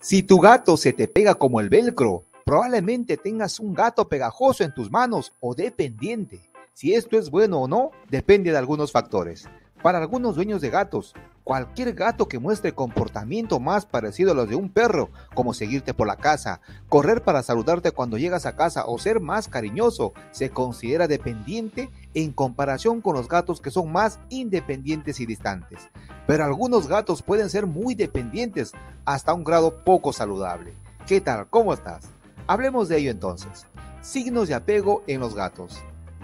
Si tu gato se te pega como el velcro, probablemente tengas un gato pegajoso en tus manos o dependiente. Si esto es bueno o no, depende de algunos factores. Para algunos dueños de gatos, cualquier gato que muestre comportamiento más parecido a los de un perro, como seguirte por la casa, correr para saludarte cuando llegas a casa o ser más cariñoso, se considera dependiente en comparación con los gatos que son más independientes y distantes. Pero algunos gatos pueden ser muy dependientes hasta un grado poco saludable. ¿Qué tal? ¿Cómo estás? Hablemos de ello entonces. Signos de apego en los gatos.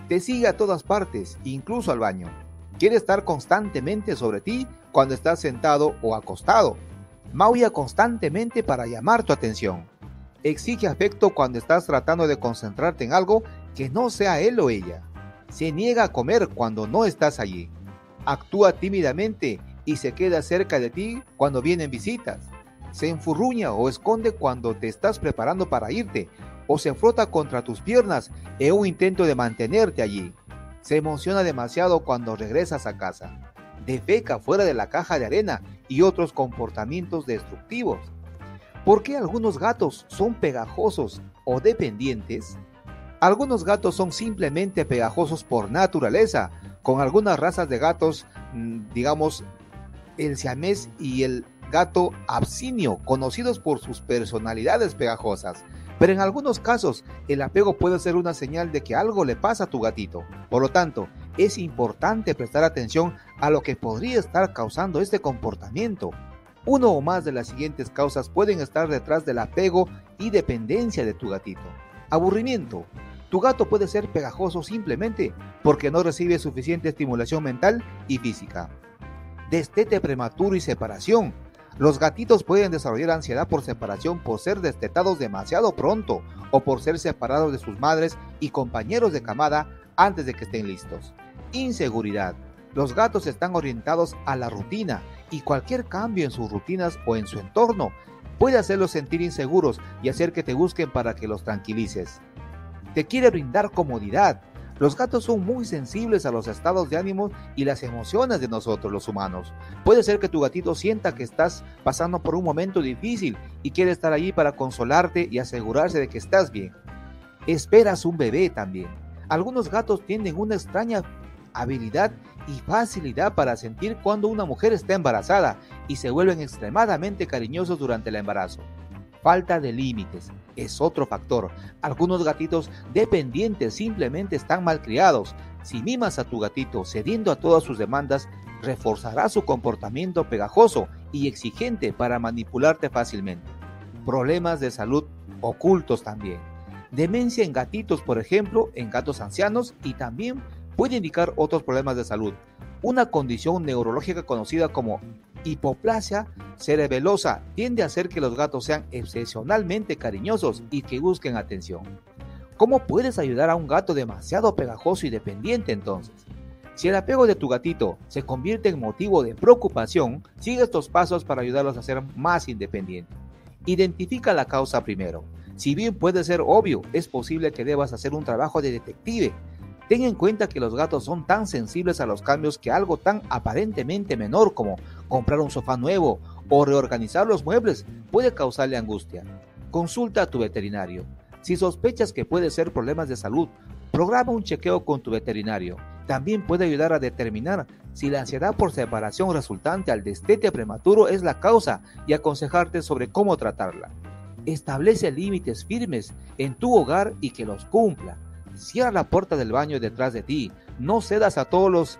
Te sigue a todas partes, incluso al baño. Quiere estar constantemente sobre ti cuando estás sentado o acostado. Maulla constantemente para llamar tu atención. Exige afecto cuando estás tratando de concentrarte en algo que no sea él o ella. Se niega a comer cuando no estás allí. Actúa tímidamente y se queda cerca de ti cuando vienen visitas. Se enfurruña o esconde cuando te estás preparando para irte, o se frota contra tus piernas en un intento de mantenerte allí. Se emociona demasiado cuando regresas a casa. Defeca fuera de la caja de arena y otros comportamientos destructivos. ¿Por qué algunos gatos son pegajosos o dependientes? Algunos gatos son simplemente pegajosos por naturaleza. Con algunas razas de gatos, digamos el siamés y el gato absinio, conocidos por sus personalidades pegajosas. Pero en algunos casos, el apego puede ser una señal de que algo le pasa a tu gatito. Por lo tanto, es importante prestar atención a lo que podría estar causando este comportamiento. Uno o más de las siguientes causas pueden estar detrás del apego y dependencia de tu gatito. Aburrimiento. Tu gato puede ser pegajoso simplemente porque no recibe suficiente estimulación mental y física. Destete prematuro y separación. Los gatitos pueden desarrollar ansiedad por separación por ser destetados demasiado pronto o por ser separados de sus madres y compañeros de camada antes de que estén listos. Inseguridad. Los gatos están orientados a la rutina y cualquier cambio en sus rutinas o en su entorno puede hacerlos sentir inseguros y hacer que te busquen para que los tranquilices. Te quiere brindar comodidad. Los gatos son muy sensibles a los estados de ánimo y las emociones de nosotros los humanos. Puede ser que tu gatito sienta que estás pasando por un momento difícil y quiere estar allí para consolarte y asegurarse de que estás bien. Esperas un bebé también. Algunos gatos tienen una extraña habilidad y facilidad para sentir cuando una mujer está embarazada y se vuelven extremadamente cariñosos durante el embarazo. Falta de límites es otro factor. Algunos gatitos dependientes simplemente están malcriados. Si mimas a tu gatito cediendo a todas sus demandas, reforzará su comportamiento pegajoso y exigente para manipularte fácilmente. Problemas de salud ocultos también. Demencia en gatitos, por ejemplo, en gatos ancianos, y también puede indicar otros problemas de salud. Una condición neurológica conocida como hipoplasia cerebelosa tiende a hacer que los gatos sean excepcionalmente cariñosos y que busquen atención. ¿Cómo puedes ayudar a un gato demasiado pegajoso y dependiente entonces? Si el apego de tu gatito se convierte en motivo de preocupación, sigue estos pasos para ayudarlos a ser más independientes. Identifica la causa primero. Si bien puede ser obvio, es posible que debas hacer un trabajo de detective. Ten en cuenta que los gatos son tan sensibles a los cambios que algo tan aparentemente menor como comprar un sofá nuevo o reorganizar los muebles puede causarle angustia. Consulta a tu veterinario. Si sospechas que puede ser problemas de salud, programa un chequeo con tu veterinario. También puede ayudar a determinar si la ansiedad por separación resultante al destete prematuro es la causa y aconsejarte sobre cómo tratarla. Establece límites firmes en tu hogar y que los cumpla. Cierra la puerta del baño detrás de ti. No cedas a todos los,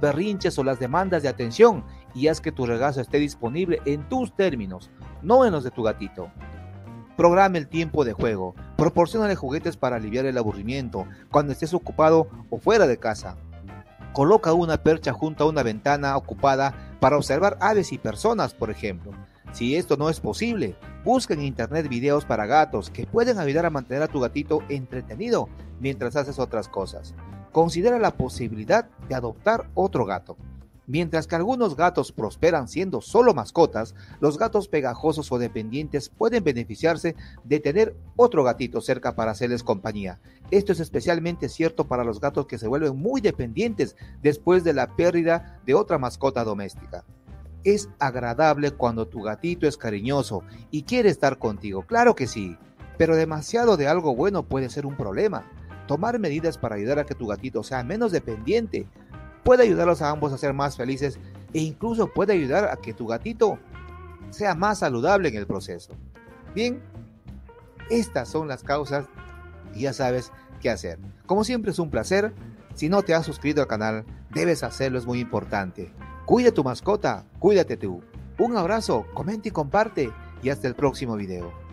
berrinches o las demandas de atención, y haz que tu regazo esté disponible en tus términos, no en los de tu gatito. Programa el tiempo de juego. Proporciónale juguetes para aliviar el aburrimiento cuando estés ocupado o fuera de casa. Coloca una percha junto a una ventana ocupada para observar aves y personas, por ejemplo. Si esto no es posible, busca en internet videos para gatos que pueden ayudar a mantener a tu gatito entretenido mientras haces otras cosas. Considera la posibilidad de adoptar otro gato. Mientras que algunos gatos prosperan siendo solo mascotas, los gatos pegajosos o dependientes pueden beneficiarse de tener otro gatito cerca para hacerles compañía. Esto es especialmente cierto para los gatos que se vuelven muy dependientes después de la pérdida de otra mascota doméstica. Es agradable cuando tu gatito es cariñoso y quiere estar contigo, claro que sí, pero demasiado de algo bueno puede ser un problema. Tomar medidas para ayudar a que tu gatito sea menos dependiente puede ayudarlos a ambos a ser más felices e incluso puede ayudar a que tu gatito sea más saludable en el proceso. Bien, estas son las causas y ya sabes qué hacer. Como siempre es un placer. Si no te has suscrito al canal, debes hacerlo, es muy importante. Cuida tu mascota, cuídate tú. Un abrazo, comenta y comparte y hasta el próximo video.